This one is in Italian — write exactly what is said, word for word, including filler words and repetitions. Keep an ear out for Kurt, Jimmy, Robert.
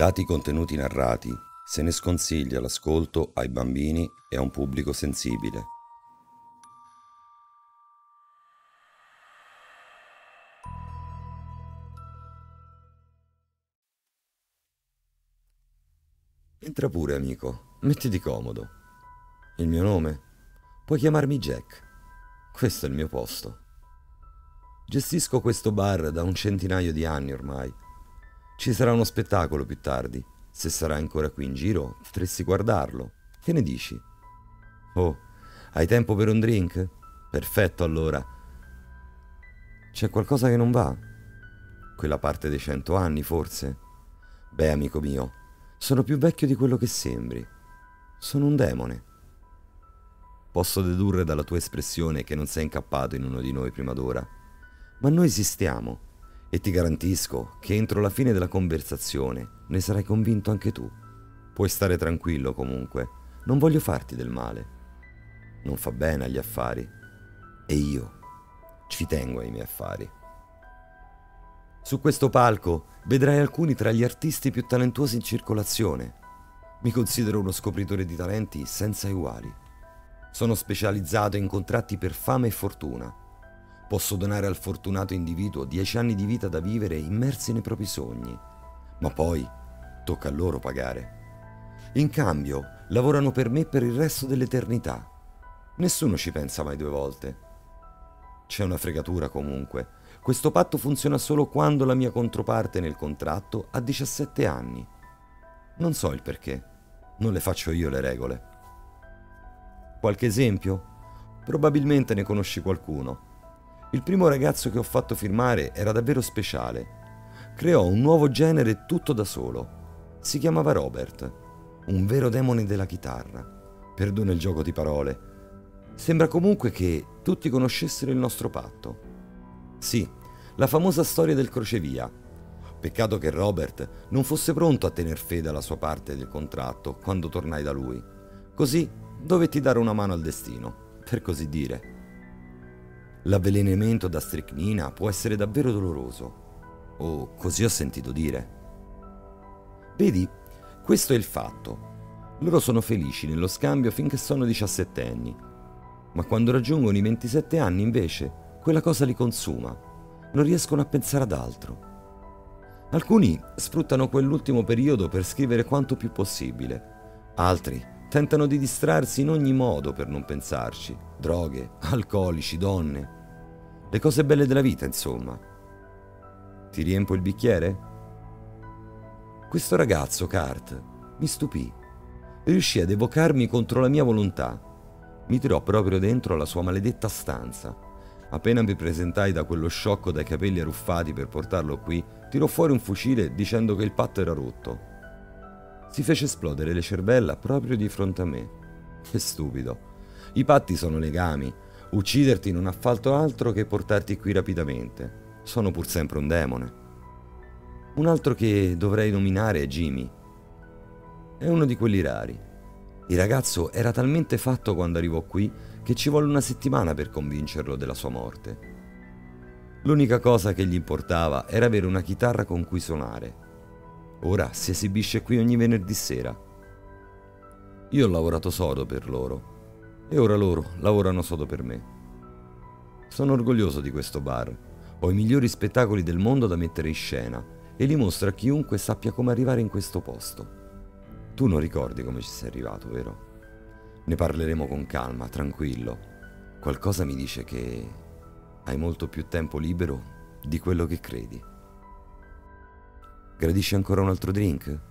Dati i contenuti narrati, se ne sconsiglia l'ascolto ai bambini e a un pubblico sensibile. Entra pure, amico. Mettiti comodo. Il mio nome? Puoi chiamarmi Jack. Questo è il mio posto. Gestisco questo bar da un centinaio di anni ormai. Ci sarà uno spettacolo più tardi. Se sarà ancora qui in giro, potresti guardarlo. Che ne dici? Oh, hai tempo per un drink? Perfetto, allora. C'è qualcosa che non va? Quella parte dei cento anni, forse? Beh, amico mio, sono più vecchio di quello che sembri. Sono un demone. Posso dedurre dalla tua espressione che non sei incappato in uno di noi prima d'ora. Ma noi esistiamo. E ti garantisco che entro la fine della conversazione ne sarai convinto anche tu. Puoi stare tranquillo comunque, non voglio farti del male. Non fa bene agli affari. E io ci tengo ai miei affari. Su questo palco vedrai alcuni tra gli artisti più talentuosi in circolazione. Mi considero uno scopritore di talenti senza uguali. Sono specializzato in contratti per fama e fortuna. Posso donare al fortunato individuo dieci anni di vita da vivere immersi nei propri sogni, ma poi tocca a loro pagare. In cambio, lavorano per me per il resto dell'eternità. Nessuno ci pensa mai due volte. C'è una fregatura comunque. Questo patto funziona solo quando la mia controparte nel contratto ha diciassette anni. Non so il perché. Non le faccio io le regole. Qualche esempio? Probabilmente ne conosci qualcuno. Il primo ragazzo che ho fatto firmare era davvero speciale. Creò un nuovo genere tutto da solo. Si chiamava Robert, un vero demone della chitarra. Perdona il gioco di parole. Sembra comunque che tutti conoscessero il nostro patto. Sì, la famosa storia del crocevia. Peccato che Robert non fosse pronto a tener fede alla sua parte del contratto quando tornai da lui. Così dovetti dare una mano al destino, per così dire. L'avvelenamento da stricnina può essere davvero doloroso. O così ho sentito dire. Vedi, questo è il fatto. Loro sono felici nello scambio finché sono diciassettenni. Ma quando raggiungono i ventisette anni, invece, quella cosa li consuma. Non riescono a pensare ad altro. Alcuni sfruttano quell'ultimo periodo per scrivere quanto più possibile. Altri tentano di distrarsi in ogni modo per non pensarci. Droghe, alcolici, donne. Le cose belle della vita, insomma. Ti riempo il bicchiere? Questo ragazzo, Kurt, mi stupì. Riuscì ad evocarmi contro la mia volontà. Mi tirò proprio dentro la sua maledetta stanza. Appena mi presentai da quello sciocco dai capelli arruffati per portarlo qui, tirò fuori un fucile dicendo che il patto era rotto. Si fece esplodere le cervella proprio di fronte a me. Che stupido. I patti sono legami. Ucciderti non ha fatto altro che portarti qui rapidamente. Sono pur sempre un demone. Un altro che dovrei nominare è Jimmy. È uno di quelli rari. Il ragazzo era talmente fatto quando arrivò qui che ci volle una settimana per convincerlo della sua morte. L'unica cosa che gli importava era avere una chitarra con cui suonare. Ora si esibisce qui ogni venerdì sera. Io ho lavorato sodo per loro e ora loro lavorano sodo per me. Sono orgoglioso di questo bar. Ho i migliori spettacoli del mondo da mettere in scena e li mostro a chiunque sappia come arrivare in questo posto. Tu non ricordi come ci sei arrivato, vero? Ne parleremo con calma, tranquillo. Qualcosa mi dice che hai molto più tempo libero di quello che credi. Gradisci ancora un altro drink?